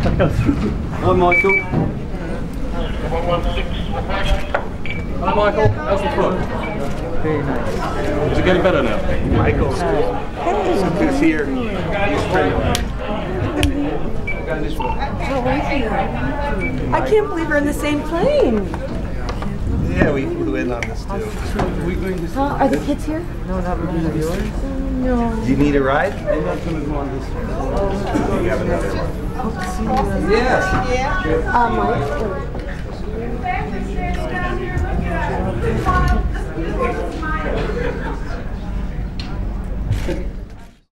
Hi Michael. Hi Michael, how's the foot? Very nice. Is it getting better now? Michael's cool. Something's here. I can't believe we're in the same plane. Yeah, we flew in on this too. Are the kids here? No, not really. No. Do you need a ride? I'm not going to go on this one. Do you have another one? Yes. Yeah. Mike.